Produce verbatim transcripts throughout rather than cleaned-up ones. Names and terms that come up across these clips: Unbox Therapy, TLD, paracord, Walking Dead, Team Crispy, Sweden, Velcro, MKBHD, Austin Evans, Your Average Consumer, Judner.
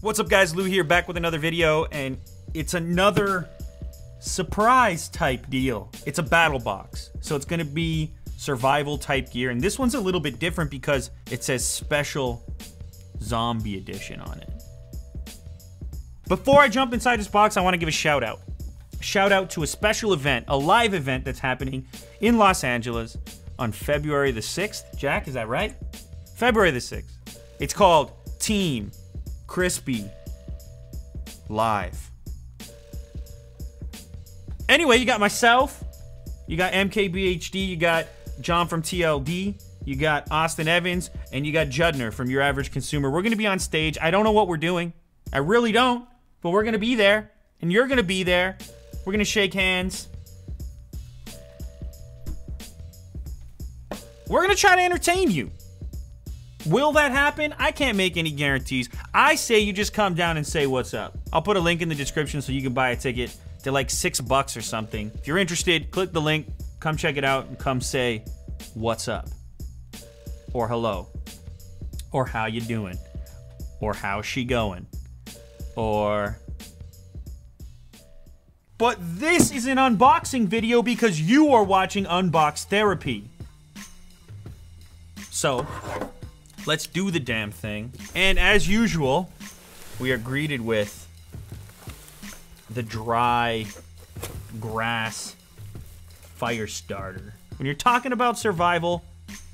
What's up guys, Lou here, back with another video, and it's another surprise type deal. It's a battle box, so it's gonna be survival type gear, and this one's a little bit different because it says special zombie edition on it. Before I jump inside this box, I wanna give a shout out. Shout out to a special event, a live event that's happening in Los Angeles on February the sixth. Jack, is that right? February the sixth. It's called Team Crispy Live. Anyway, you got myself, you got M K B H D, you got John from T L D, you got Austin Evans, and you got Judner from Your Average Consumer. We're gonna be on stage. I don't know what we're doing. I really don't, but we're gonna be there, and you're gonna be there. We're gonna shake hands. We're gonna try to entertain you. Will that happen? I can't make any guarantees. I say you just come down and say what's up. I'll put a link in the description so you can buy a ticket. They're like six bucks or something. If you're interested, click the link, come check it out, and come say what's up, or hello, or how you doing, or how's she going, or... But this is an unboxing video because you are watching Unbox Therapy. So... let's do the damn thing. And as usual, we are greeted with the dry grass fire starter. When you're talking about survival,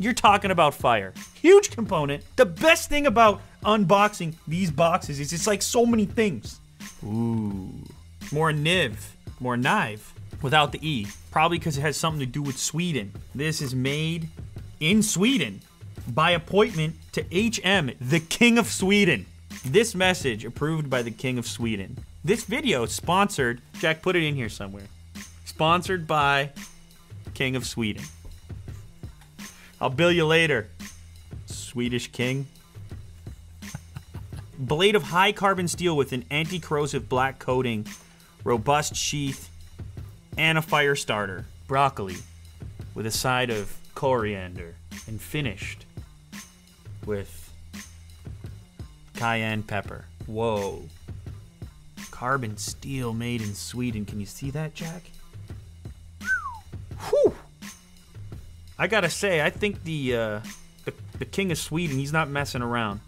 you're talking about fire. Huge component. The best thing about unboxing these boxes is it's like so many things. Ooh. More niv, more knife, without the E. Probably because it has something to do with Sweden. This is made in Sweden. By appointment to H M, the King of Sweden. This message approved by the King of Sweden. This video is sponsored, Jack, put it in here somewhere. Sponsored by King of Sweden. I'll bill you later, Swedish King. Blade of high carbon steel with an anti-corrosive black coating, robust sheath, and a fire starter. Broccoli with a side of coriander and finished with cayenne pepper. Whoa. Carbon steel made in Sweden. Can you see that, Jack? Whew. I gotta say, I think the, uh, the, the King of Sweden, he's not messing around.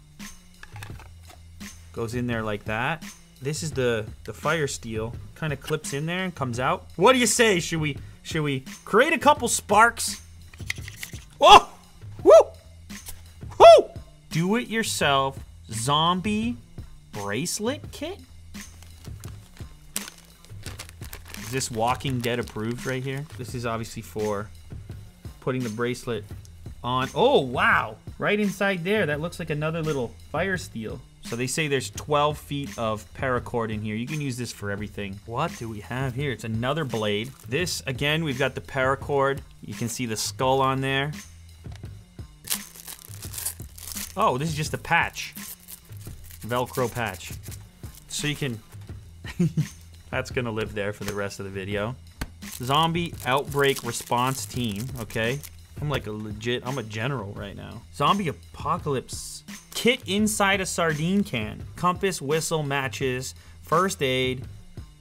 Goes in there like that. This is the, the fire steel. Kind of clips in there and comes out. What do you say? Should we, should we create a couple sparks? Whoa! Do-it-yourself zombie bracelet kit? Is this Walking Dead approved right here? This is obviously for putting the bracelet on. Oh, wow. Right inside there, that looks like another little fire steel. So they say there's twelve feet of paracord in here. You can use this for everything. What do we have here? It's another blade. This, again, we've got the paracord. You can see the skull on there. Oh, this is just a patch. Velcro patch. So you can, that's gonna live there for the rest of the video. Zombie outbreak response team, okay? I'm like a legit, I'm a general right now. Zombie apocalypse kit inside a sardine can. Compass, whistle, matches, first aid,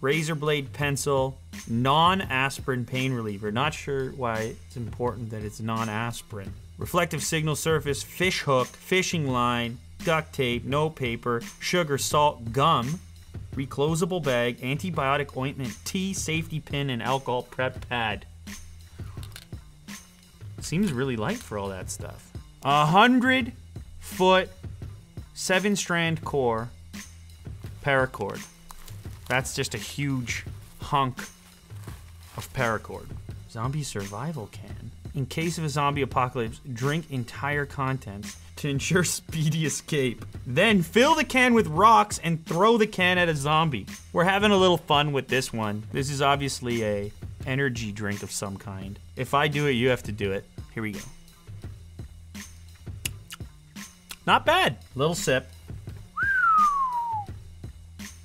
razor blade pencil, non-aspirin pain reliever. Not sure why it's important that it's non-aspirin. Reflective signal surface, fish hook, fishing line, duct tape, no paper, sugar, salt, gum, reclosable bag, antibiotic ointment, tea, safety pin, and alcohol prep pad. Seems really light for all that stuff. A hundred foot, seven strand core paracord. That's just a huge hunk of paracord. Zombie survival can. In case of a zombie apocalypse, drink entire contents to ensure speedy escape. Then fill the can with rocks and throw the can at a zombie. We're having a little fun with this one. This is obviously a energy drink of some kind. If I do it, you have to do it. Here we go. Not bad. Little sip.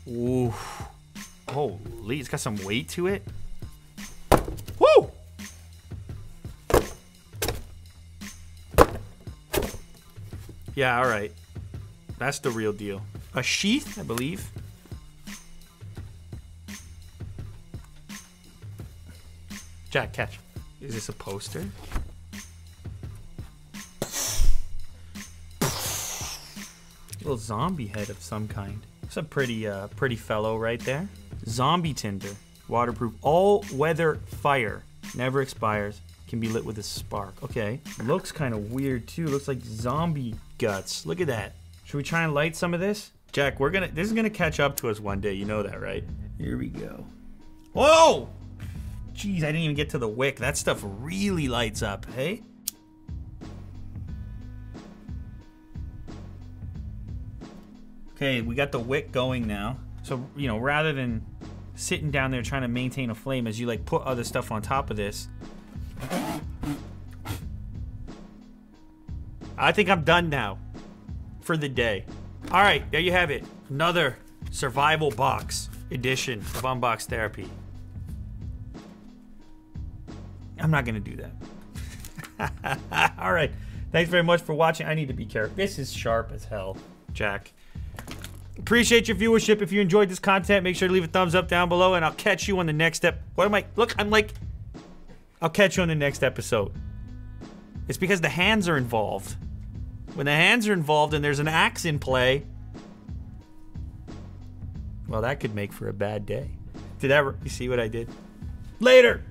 Ooh. Holy, it's got some weight to it. Yeah, all right. That's the real deal. a sheath, I believe. Jack, catch. Is this a poster? Little zombie head of some kind. It's a pretty, uh, pretty fellow right there. Zombie tinder, waterproof, all-weather fire, never expires, can be lit with a spark. Okay, looks kind of weird too. Looks like zombie guts. Look at that. Should we try and light some of this, Jack? We're gonna. This is gonna catch up to us one day. You know that, right? Here we go. Whoa! Jeez, I didn't even get to the wick. That stuff really lights up. Hey. Okay, we got the wick going now. So, you know, rather than sitting down there trying to maintain a flame as you like put other stuff on top of this. I think I'm done now for the day. All right, there you have it. Another survival box edition of Unbox Therapy. I'm not gonna do that. All right, thanks very much for watching. I need to be careful. This is sharp as hell, Jack. Appreciate your viewership. If you enjoyed this content, make sure to leave a thumbs up down below, and I'll catch you on the next step. What am I? Look, I'm like, I'll catch you on the next episode. It's because the hands are involved. When the hands are involved and there's an axe in play, well, that could make for a bad day. Did that, you see what I did? Later.